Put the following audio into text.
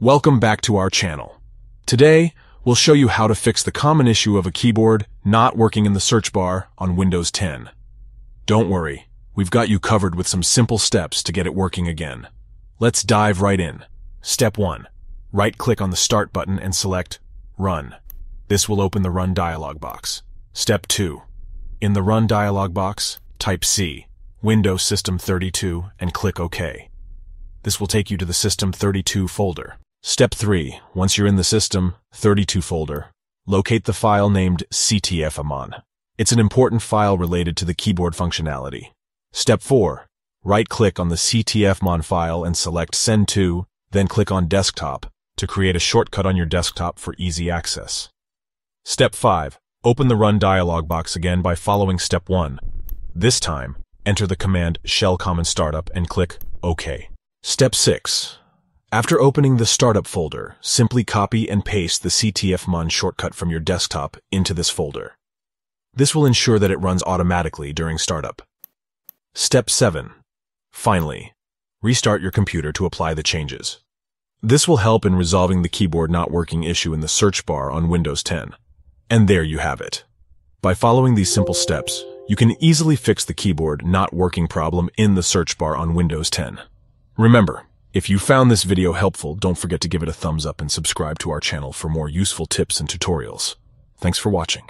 Welcome back to our channel. Today, we'll show you how to fix the common issue of a keyboard not working in the search bar on Windows 10. Don't worry, we've got you covered with some simple steps to get it working again. Let's dive right in. Step 1. Right-click on the Start button and select Run. This will open the Run dialog box. Step 2. In the Run dialog box, type C, Windows System 32, and click OK. This will take you to the System 32 folder. Step 3. Once you're in the System 32 folder, locate the file named CTFMON. It's an important file related to the keyboard functionality. Step 4. Right-click on the CTFMON file and select Send To, then click on Desktop to create a shortcut on your desktop for easy access. Step 5. Open the Run dialog box again by following Step 1. This time, enter the command Shell:common startup and click OK. Step 6. After opening the Startup folder, simply copy and paste the CTFMON shortcut from your desktop into this folder. This will ensure that it runs automatically during startup. Step 7. Finally, restart your computer to apply the changes. This will help in resolving the keyboard not working issue in the search bar on Windows 10. And there you have it. By following these simple steps, you can easily fix the keyboard not working problem in the search bar on Windows 10. Remember, if you found this video helpful, don't forget to give it a thumbs up and subscribe to our channel for more useful tips and tutorials. Thanks for watching.